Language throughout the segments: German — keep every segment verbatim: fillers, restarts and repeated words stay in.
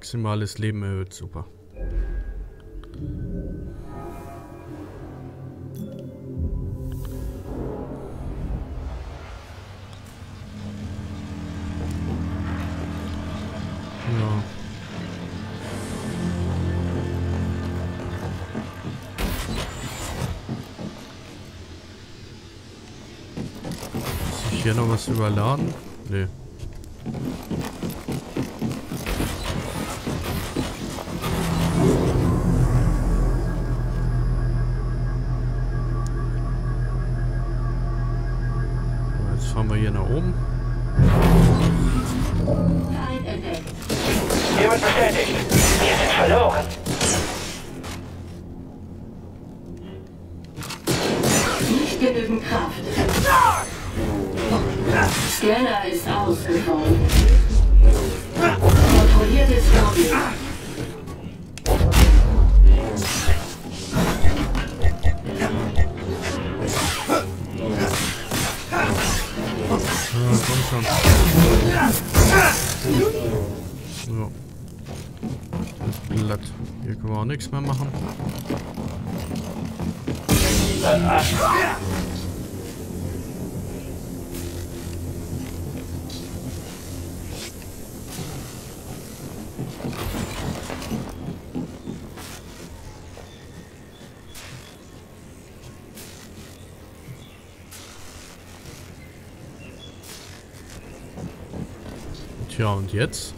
Maximales Leben erhöht, super. Hier noch was überladen? Nee. Jetzt fahren wir hier nach oben. Kein Effekt. Jemand bestätigt. Wir sind verloren. Nicht genügend Kraft. Scanner ist ausgefallen. Kontrolliertes Lobby. Ja, komm schon. So. Das Blatt. Hier können wir auch nichts mehr machen. Ja, und jetzt?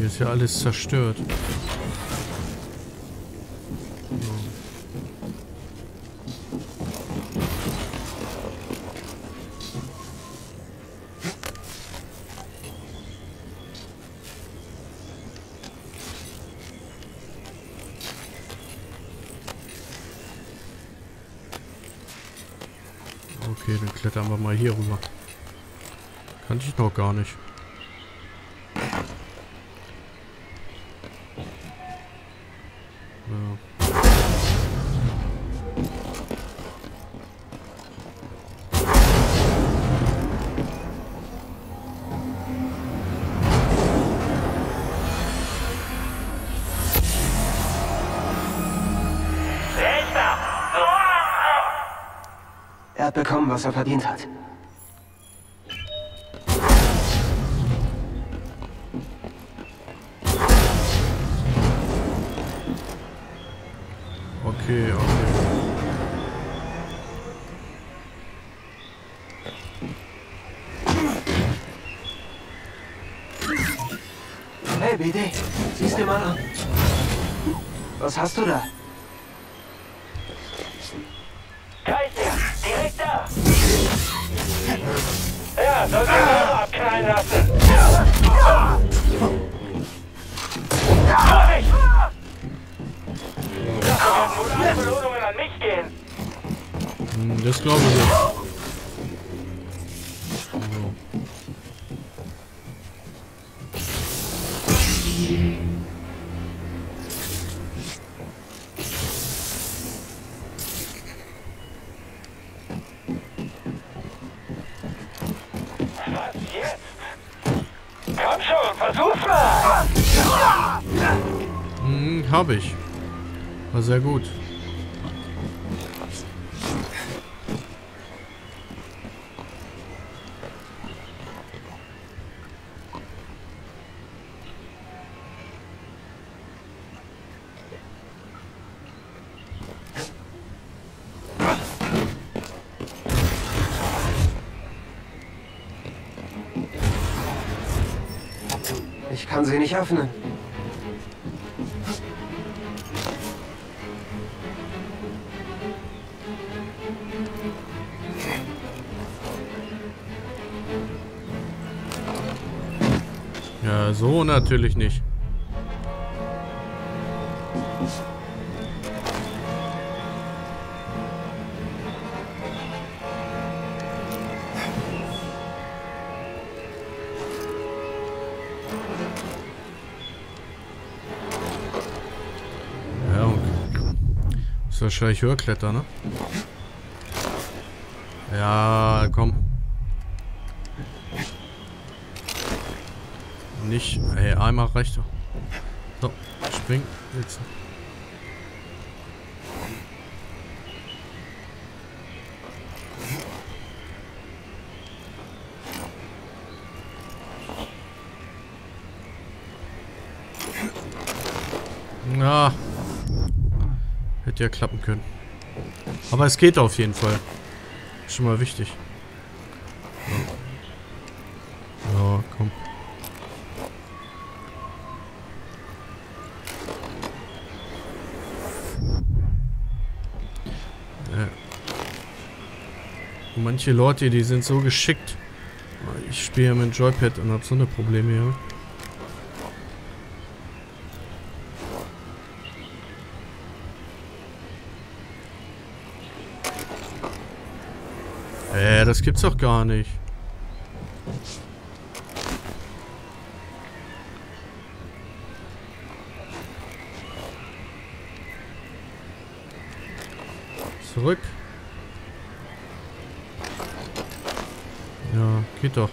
Ist ja alles zerstört. Okay, dann klettern wir mal hier rüber. Kannte ich noch gar nicht. Er hat bekommen, was er verdient hat. Okay, okay. Hey, B D, siehst du mal an. Was hast du da? Ja, soll ich ah. abknallen lassen. Ah. Vorsicht! Ah. Das werden wohl Belohnungen an mich gehen. Das glaube ich nicht. Habe ich. War sehr gut. Ich kann sie nicht öffnen. Ja, so natürlich nicht. Ja, okay. Ist wahrscheinlich Höherkletter, ne? Ja, komm. Nicht. Hey, einmal reicht doch. So, spring. Jetzt. Na. Hätte ja klappen können. Aber es geht auf jeden Fall. Schon mal wichtig. So, so komm. Manche Leute, die sind so geschickt. Ich spiele mit Joypad und habe so eine Probleme hier. Äh, das gibt's doch gar nicht. Zurück. Ja, geht doch.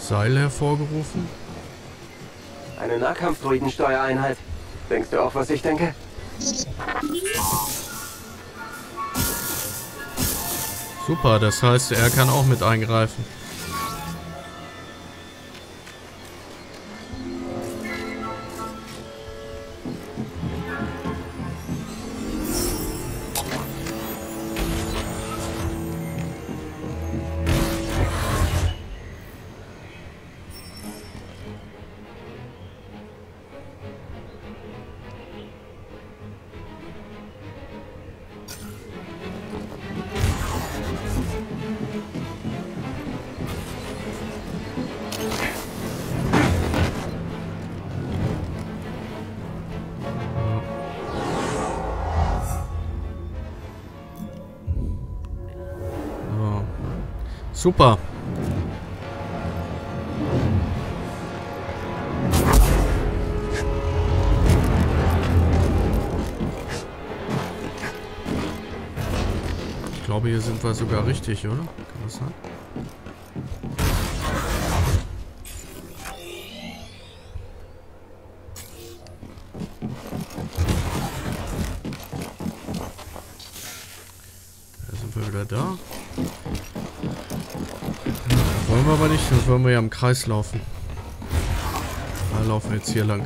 Seil hervorgerufen. Eine Nahkampfdroidensteuereinheit. Denkst du auch, was ich denke? Super, das heißt, er kann auch mit eingreifen. Super. Ich glaube, hier sind wir sogar richtig, oder? Kann das sein? Da sind wir wieder da. Wollen wir aber nicht, sonst wollen wir ja im Kreis laufen. Da laufen wir jetzt hier lang.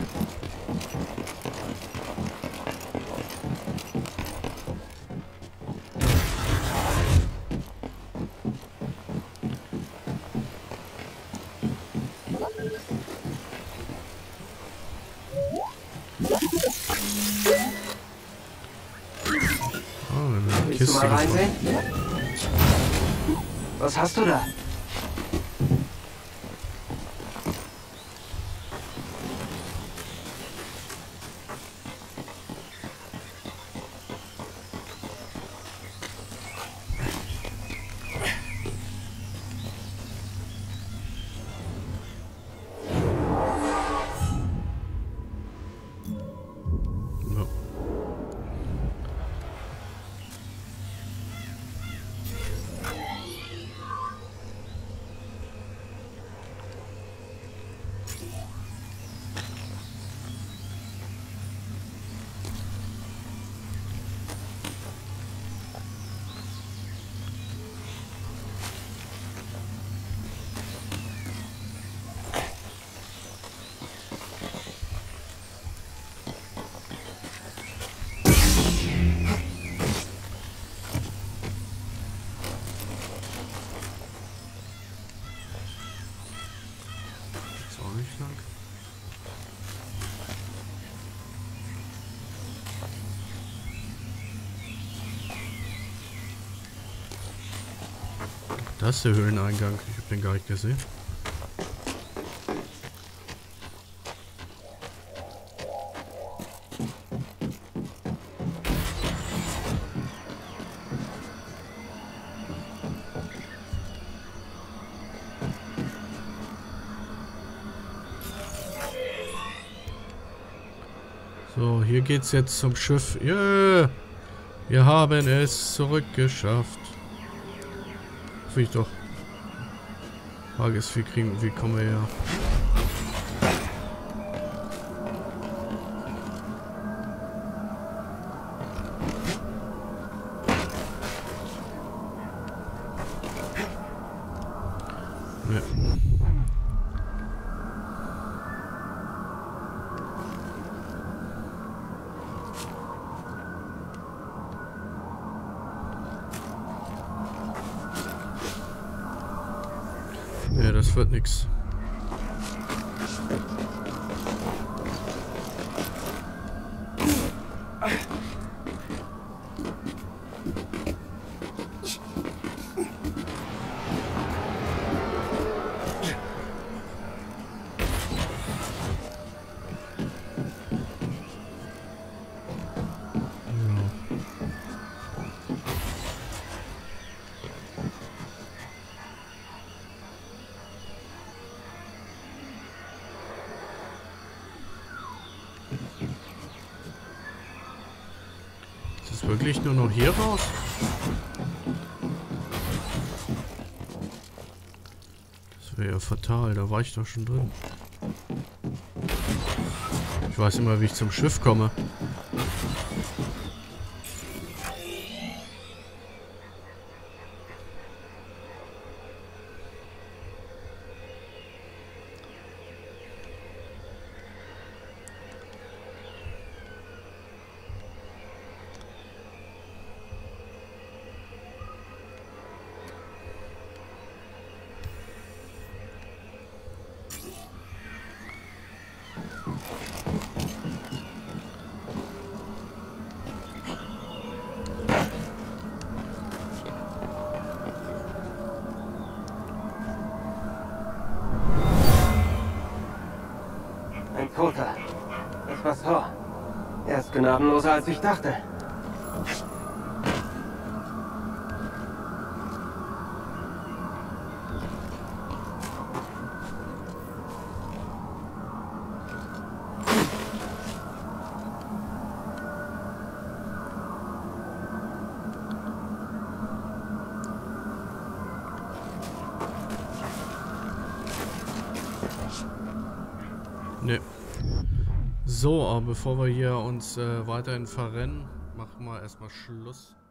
Oh, eine Kiste. Was hast du da? Das ist der Höhleneingang. Ich hab den gar nicht gesehen. So, hier geht's jetzt zum Schiff. Yeah! Wir haben es zurückgeschafft. Hoffe ich doch. Frage ist, wie kriegen, wie kommen wir her? Ja, das wird nix. Wirklich nur noch hier raus? Das wäre ja fatal, da war ich doch schon drin. Ich weiß immer, wie ich zum Schiff komme. Toter. Das war's vor. Er ist gnadenloser, als ich dachte. Nee. So, aber bevor wir hier uns äh, weiterhin verrennen, machen wir erstmal Schluss.